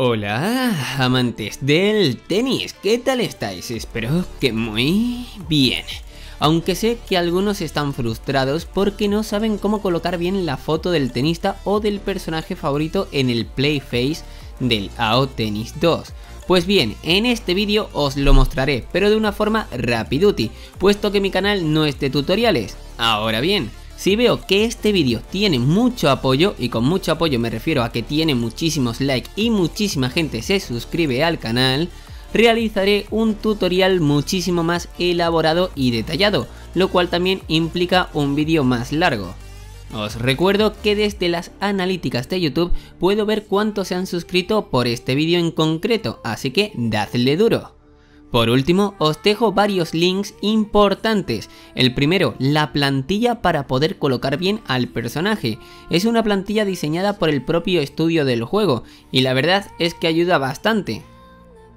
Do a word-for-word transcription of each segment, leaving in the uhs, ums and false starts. Hola, amantes del tenis, ¿qué tal estáis? Espero que muy bien. Aunque sé que algunos están frustrados porque no saben cómo colocar bien la foto del tenista o del personaje favorito en el Playface del A O Tennis dos. Pues bien, en este vídeo os lo mostraré, pero de una forma rapiduti, puesto que mi canal no es de tutoriales. Ahora bien, si veo que este vídeo tiene mucho apoyo, y con mucho apoyo me refiero a que tiene muchísimos likes y muchísima gente se suscribe al canal, realizaré un tutorial muchísimo más elaborado y detallado, lo cual también implica un vídeo más largo. Os recuerdo que desde las analíticas de YouTube puedo ver cuántos se han suscrito por este vídeo en concreto, así que dadle duro. Por último, os dejo varios links importantes. El primero, la plantilla para poder colocar bien al personaje. Es una plantilla diseñada por el propio estudio del juego y la verdad es que ayuda bastante.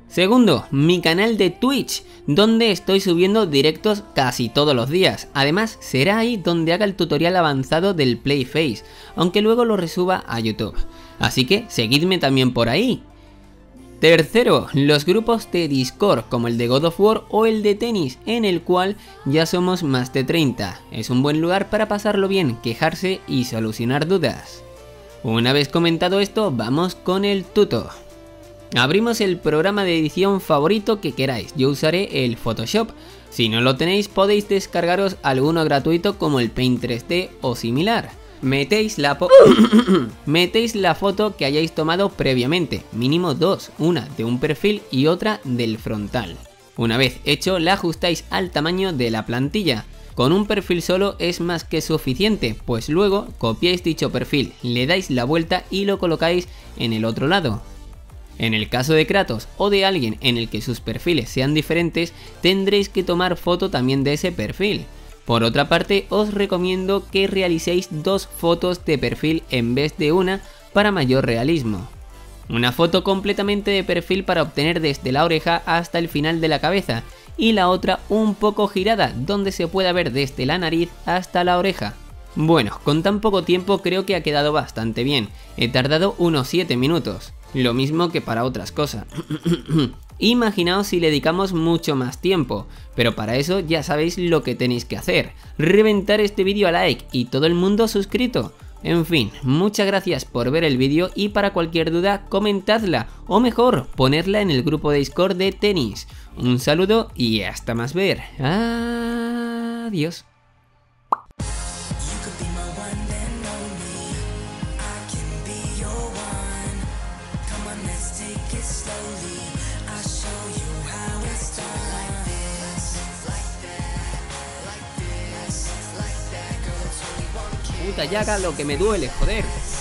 Segundo, mi canal de Twitch, donde estoy subiendo directos casi todos los días. Además, será ahí donde haga el tutorial avanzado del Playface, aunque luego lo resuba a YouTube. Así que seguidme también por ahí. Tercero, los grupos de Discord, como el de God of War o el de tenis, en el cual ya somos más de treinta. Es un buen lugar para pasarlo bien, quejarse y solucionar dudas. Una vez comentado esto, vamos con el tuto. Abrimos el programa de edición favorito que queráis, yo usaré el Photoshop. Si no lo tenéis, podéis descargaros alguno gratuito como el Paint tres D o similar. Metéis la, Metéis la foto que hayáis tomado previamente, mínimo dos, una de un perfil y otra del frontal. Una vez hecho, la ajustáis al tamaño de la plantilla. Con un perfil solo es más que suficiente, pues luego copiáis dicho perfil, le dais la vuelta y lo colocáis en el otro lado. En el caso de Kratos o de alguien en el que sus perfiles sean diferentes, tendréis que tomar foto también de ese perfil. Por otra parte, os recomiendo que realicéis dos fotos de perfil en vez de una para mayor realismo. Una foto completamente de perfil para obtener desde la oreja hasta el final de la cabeza y la otra un poco girada donde se pueda ver desde la nariz hasta la oreja. Bueno, con tan poco tiempo creo que ha quedado bastante bien, he tardado unos siete minutos, lo mismo que para otras cosas. Imaginaos si le dedicamos mucho más tiempo, pero para eso ya sabéis lo que tenéis que hacer, reventar este vídeo a like y todo el mundo suscrito. En fin, muchas gracias por ver el vídeo y para cualquier duda comentadla, o mejor, ponerla en el grupo de Discord de tenis. Un saludo y hasta más ver. Adiós. Puta llaga, lo que me duele, joder.